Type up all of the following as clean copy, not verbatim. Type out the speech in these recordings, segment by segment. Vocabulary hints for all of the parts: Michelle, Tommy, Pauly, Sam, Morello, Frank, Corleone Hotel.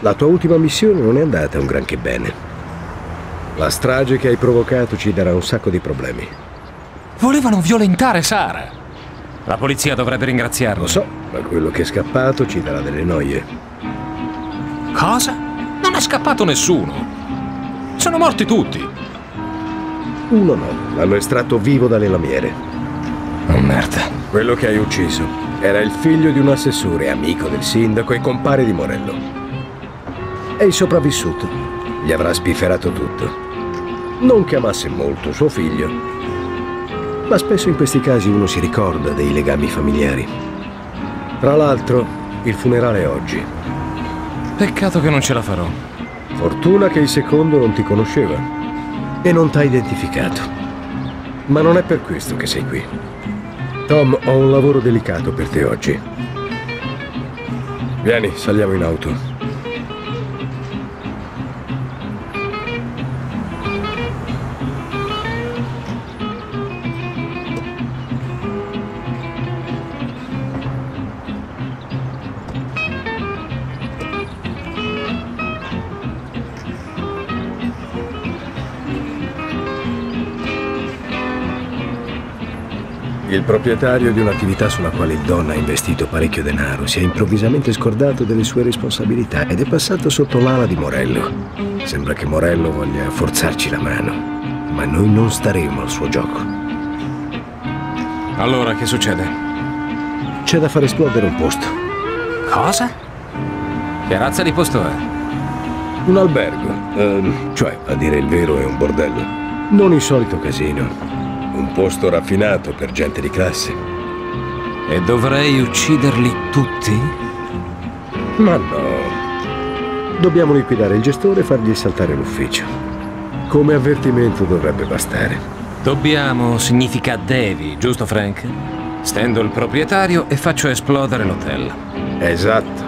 La tua ultima missione non è andata un granché bene. La strage che hai provocato ci darà un sacco di problemi. Volevano violentare Sara. La polizia dovrebbe ringraziarlo. Lo so, ma quello che è scappato ci darà delle noie. Cosa? Non è scappato nessuno. Sono morti tutti. Uno no, l'hanno estratto vivo dalle lamiere. Oh, merda. Quello che hai ucciso era il figlio di un assessore, amico del sindaco e compare di Morello. È il sopravvissuto. Gli avrà spifferato tutto. Non che amasse molto suo figlio, ma spesso in questi casi uno si ricorda dei legami familiari. Tra l'altro, il funerale è oggi. Peccato che non ce la farò. Fortuna che il secondo non ti conosceva e non t'ha identificato. Ma non è per questo che sei qui. Tom, ho un lavoro delicato per te oggi. Vieni, saliamo in auto. Il proprietario di un'attività sulla quale il Don ha investito parecchio denaro si è improvvisamente scordato delle sue responsabilità ed è passato sotto l'ala di Morello. Sembra che Morello voglia forzarci la mano, ma noi non staremo al suo gioco. Allora, che succede? C'è da far esplodere un posto. Cosa? Che razza di posto è? Un albergo. Cioè, a dire il vero, è un bordello. Non il solito casino. Un posto raffinato per gente di classe. E dovrei ucciderli tutti? Ma no. Dobbiamo liquidare il gestore e fargli saltare l'ufficio. Come avvertimento dovrebbe bastare. Dobbiamo significa devi, giusto Frank? Stendo il proprietario e faccio esplodere l'hotel. Esatto.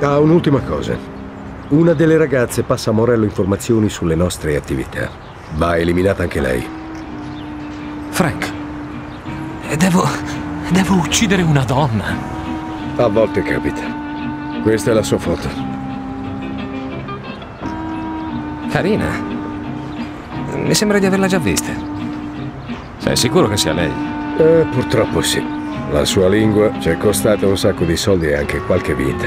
Ah, un'ultima cosa. Una delle ragazze passa a Morello informazioni sulle nostre attività. Va eliminata anche lei. Frank, devo uccidere una donna. A volte capita. Questa è la sua foto. Carina. Mi sembra di averla già vista. Sei sicuro che sia lei? Purtroppo sì. La sua lingua ci è costata un sacco di soldi e anche qualche vita.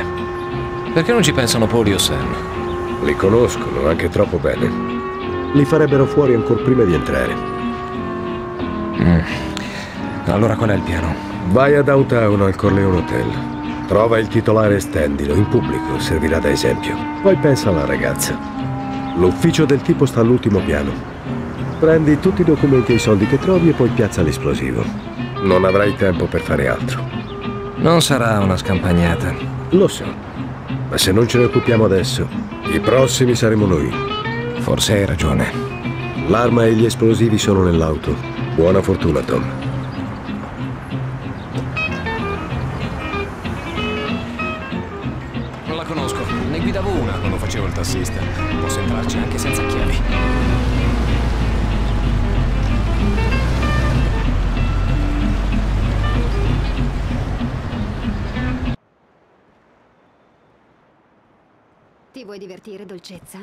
Perché non ci pensano Pauly o Sam? Li conoscono anche troppo bene. Li farebbero fuori ancora prima di entrare. Allora qual è il piano? Vai a downtown al Corleone Hotel. Trova il titolare e stendilo in pubblico, servirà da esempio. Poi pensa alla ragazza. L'ufficio del tipo sta all'ultimo piano. Prendi tutti i documenti e i soldi che trovi e poi piazza l'esplosivo. Non avrai tempo per fare altro. Non sarà una scampagnata. Lo so, ma se non ce ne occupiamo adesso, i prossimi saremo noi. Forse hai ragione. L'arma e gli esplosivi sono nell'auto. Buona fortuna, Tom. Non la conosco. Ne guidavo una quando facevo il tassista. Posso entrarci anche senza chiavi. Ti vuoi divertire, dolcezza?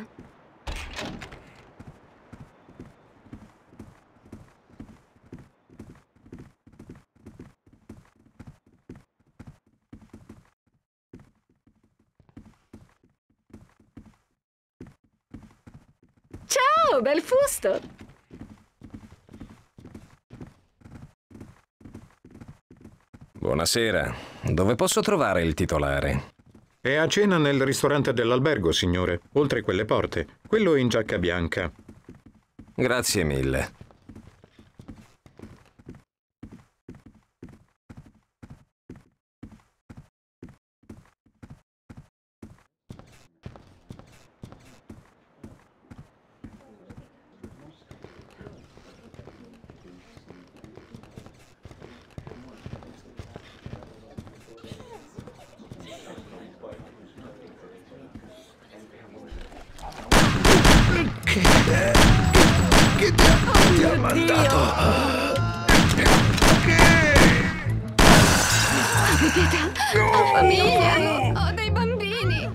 Ciao, bel fusto! Buonasera. Dove posso trovare il titolare? È a cena nel ristorante dell'albergo, signore. Oltre quelle porte. Quello in giacca bianca. Grazie mille. Ho famiglia, ho dei bambini.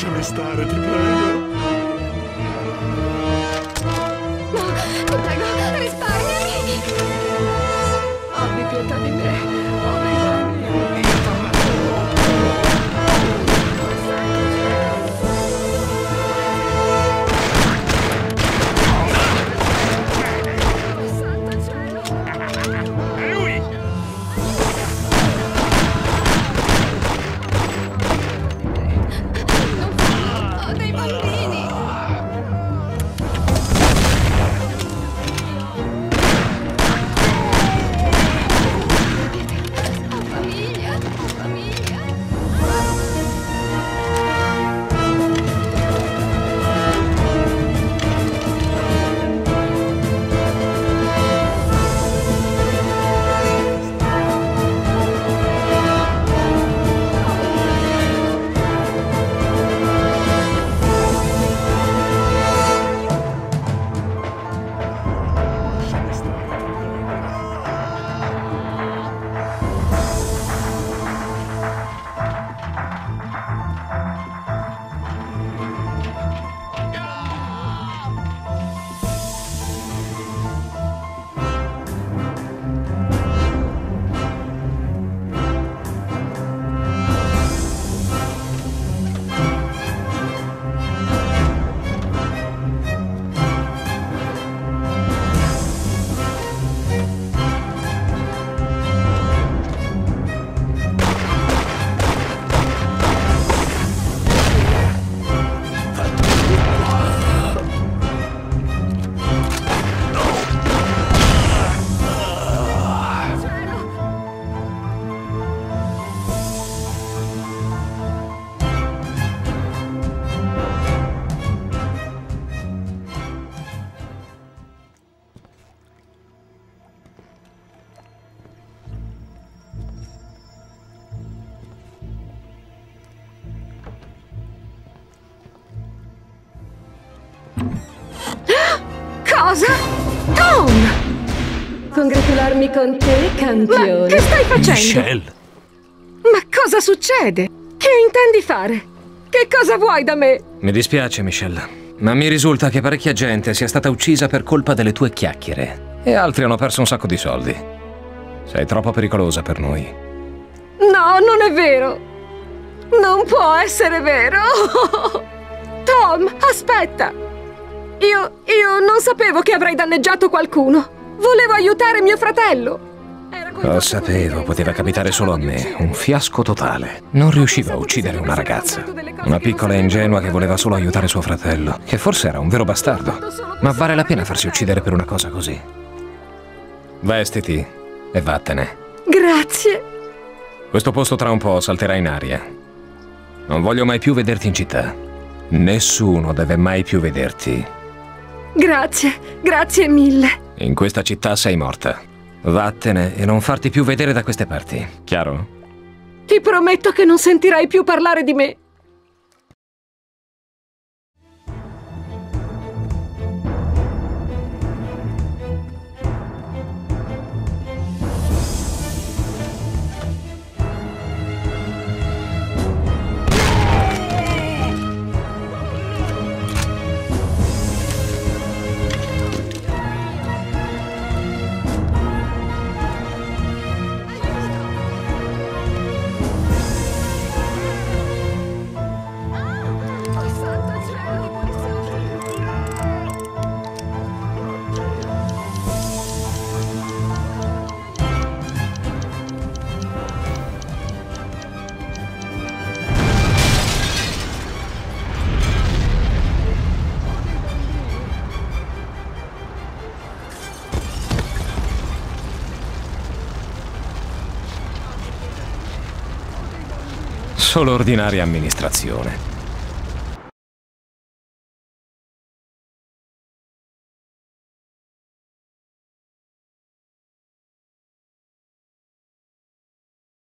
Lasciami stare, ti prego. No, ti prego, risparmiami. Abbi pietà di me. Ho bisogno di congratularmi con te, campione. Ma che stai facendo? Michelle! Ma cosa succede? Che intendi fare? Che cosa vuoi da me? Mi dispiace, Michelle, ma mi risulta che parecchia gente sia stata uccisa per colpa delle tue chiacchiere. E altri hanno perso un sacco di soldi. Sei troppo pericolosa per noi. No, non è vero. Non può essere vero. Tom, aspetta. Io non sapevo che avrei danneggiato qualcuno. Volevo aiutare mio fratello. Lo sapevo, poteva capitare solo a me. Un fiasco totale. Non riuscivo a uccidere una ragazza. Una piccola e ingenua che voleva solo aiutare suo fratello, che forse era un vero bastardo. Ma vale la pena farsi uccidere per una cosa così. Vestiti e vattene. Grazie. Questo posto tra un po' salterà in aria. Non voglio mai più vederti in città. Nessuno deve mai più vederti. Grazie, grazie mille. In questa città sei morta. Vattene e non farti più vedere da queste parti, chiaro? Ti prometto che non sentirai più parlare di me. Solo ordinaria amministrazione.